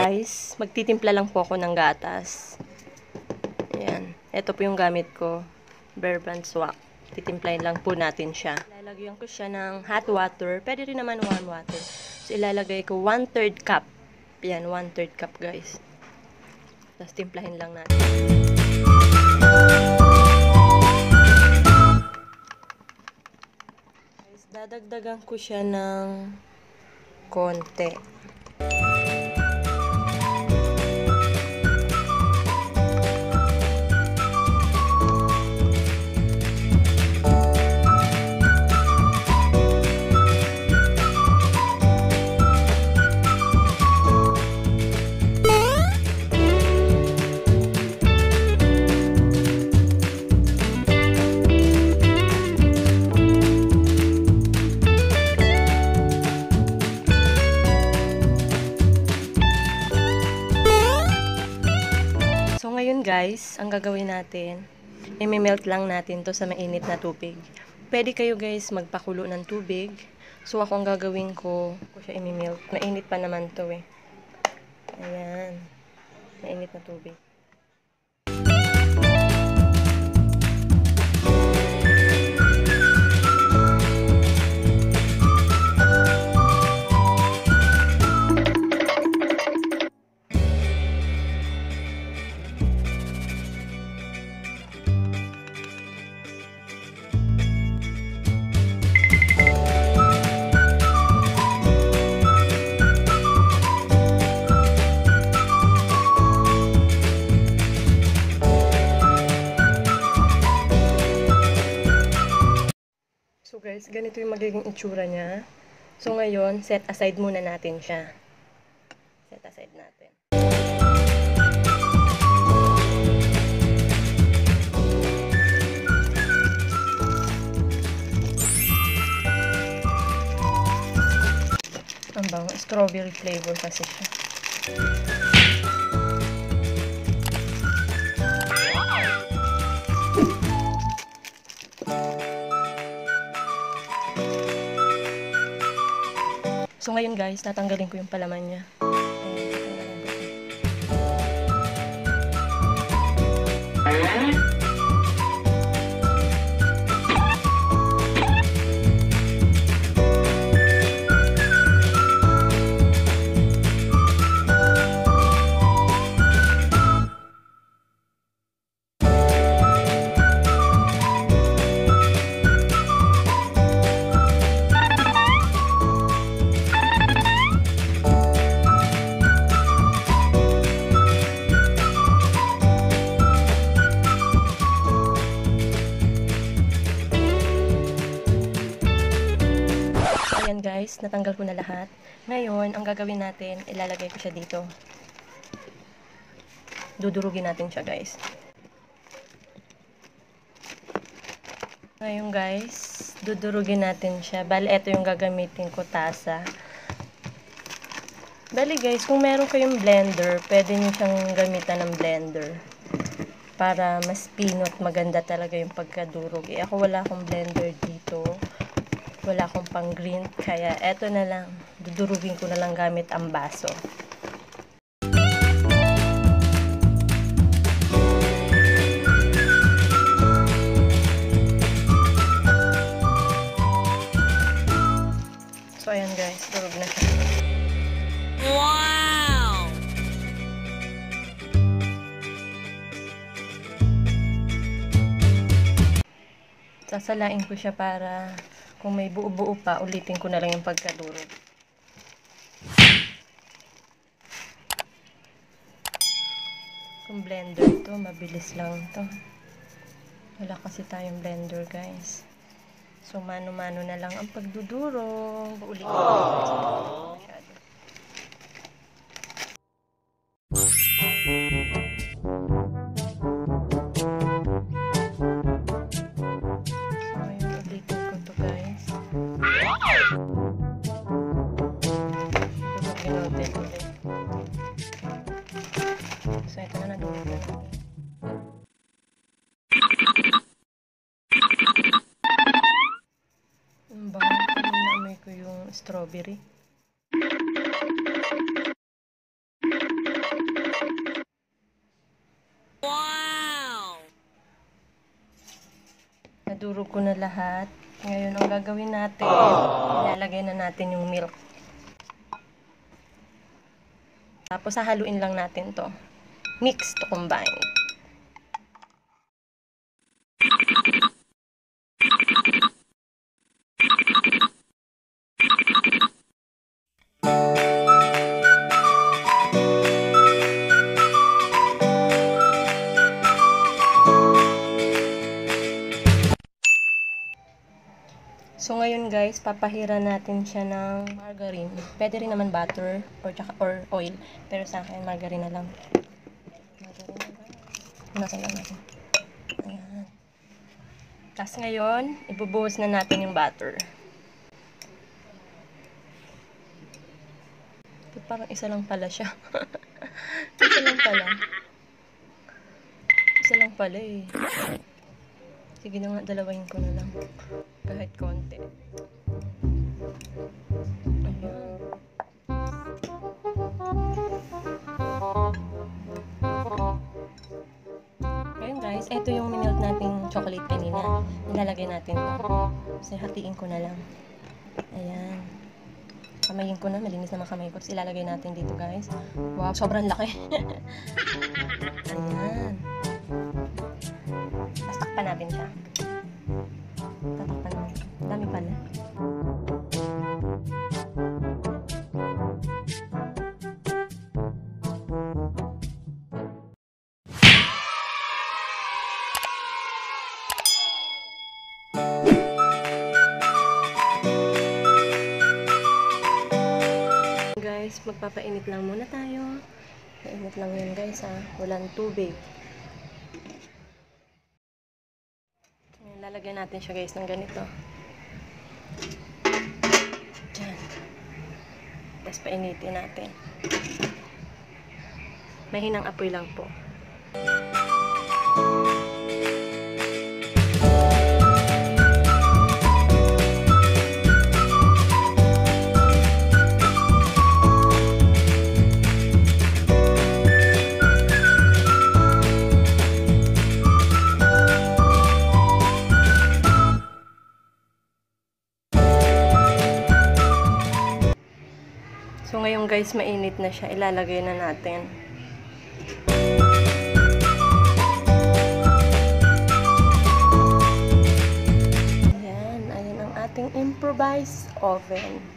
guys, magtitimpla lang po ako ng gatas. Ayan. Ito po yung gamit ko. Bear Brand swap. Titimplain lang po natin siya. Lalagyan ko siya ng hot water. Pwede rin naman warm water. So, ilalagay ko 1/3 cup. Ayan, 1/3 cup guys. Tapos, timplahin lang natin. Guys, dadagdagan ko siya ng konti. Ngayon guys, ang gagawin natin, i-melt lang natin to sa mainit na tubig. Pwede kayo guys magpakulo ng tubig. So ako ang gagawin ko siya i-melt. Mainit pa naman to eh. Ayan. Mainit na tubig. Guys, ganito yung magiging itsura niya. So ngayon, set aside muna natin siya. Set aside natin. Ang bango, strawberry flavor kasi siya. So ngayon guys, tatanggalin ko yung palaman niya. Guys, natanggal ko na lahat. Ngayon, ang gagawin natin, ilalagay ko siya dito. Dudurugin natin siya, guys. Ngayon, guys, dudurugin natin siya. Bali, ito yung gagamitin ko, tasa. Bali, guys, kung meron kayong blender, pwede nyo siyang gamitan ng blender. Para mas pinot, maganda talaga yung pagkadurog. Eh, ako wala akong blender dito. Wala akong pang green, kaya eto na lang, dudurugin ko na lang gamit ang baso. So ayan guys, durug na siya. Wow! Sasalain ko siya para kung may buo-buo pa, ulitin ko na lang yung pagkadurog. Kung blender to, mabilis lang to. Wala kasi tayong blender, guys. So, mano-mano na lang ang pagdudurog. Ulitin ko na lang. So, ito na natin. Naamoy ko yung strawberry. Naduro ko na lahat. Ngayon ang gagawin natin, ilalagay na natin yung milk. Tapos haluin lang natin to. Mix to combine. So ngayon guys, papahira natin siya ng margarine. Pwede rin naman butter or oil, pero sa akin margarine na lang. Nasaan lang natin. Ayan. Tapos ngayon, ibubuhos na natin yung butter. Parang isa lang pala siya. Isa lang pala eh. Sige na nga, dalawahin ko na lang. Kahit konti. Ayan. Ngayon guys, ito yung minilk nating chocolate kanina. Nilalagay natin ito. Kasi hatiin ko na lang. Ayan. Kamayin ko na. Malinis naman kamay ko. Tapos ilalagay natin dito guys. Wow, sobrang laki. Ayan. Natin siya. Tatakpan natin. Dami pala. Guys, magpapainit lang muna tayo. Painit lang yun guys ha. Walang tubig. Lalagyan natin siya guys ng ganito. Diyan. Tapos painitin natin. Mahinang apoy lang po. So ngayon guys, mainit na siya. Ilalagay na natin. Ayan. Ayan ang ating improvised oven.